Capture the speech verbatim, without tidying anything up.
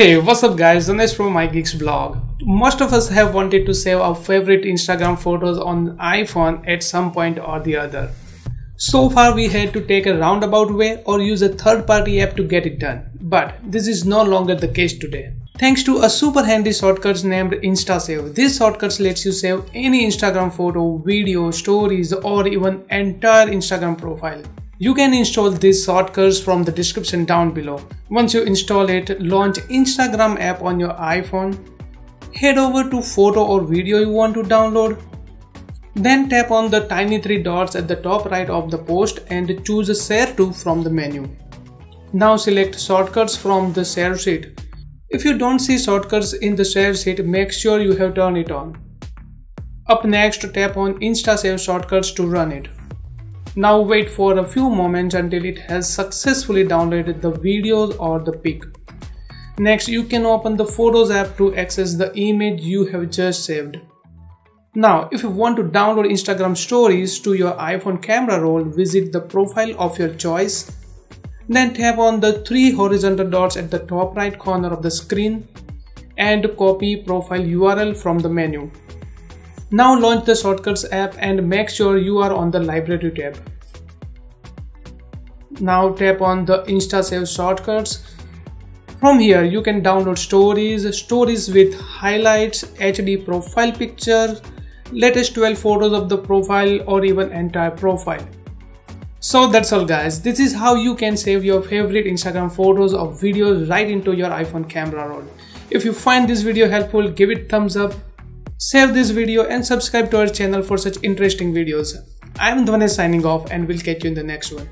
Hey, what's up guys, Zanesh from iGeeksBlog. Most of us have wanted to save our favorite Instagram photos on iPhone at some point or the other. So far we had to take a roundabout way or use a third party app to get it done. But this is no longer the case today. Thanks to a super handy shortcut named InstaSave, this shortcut lets you save any Instagram photo, video, stories or even entire Instagram profile. You can install these shortcuts from the description down below. Once you install it, launch Instagram app on your iPhone. Head over to photo or video you want to download. Then tap on the tiny three dots at the top right of the post and choose Share To from the menu. Now select shortcuts from the share sheet. If you don't see shortcuts in the share sheet, make sure you have turned it on. Up next, tap on InstaSave shortcuts to run it. Now wait for a few moments until it has successfully downloaded the videos or the pic. Next, you can open the Photos app to access the image you have just saved. Now, if you want to download Instagram stories to your iPhone camera roll, visit the profile of your choice. Then tap on the three horizontal dots at the top right corner of the screen and copy profile U R L from the menu. Now launch the Shortcuts app and make sure you are on the Library tab. Now tap on the InstaSave Shortcuts. From here you can download stories, stories with highlights, H D profile picture, latest twelve photos of the profile or even entire profile. So that's all guys, this is how you can save your favorite Instagram photos or videos right into your iPhone camera roll. If you find this video helpful, give it thumbs up. Save this video and subscribe to our channel for such interesting videos. I'm Dhwanesh signing off and we'll catch you in the next one.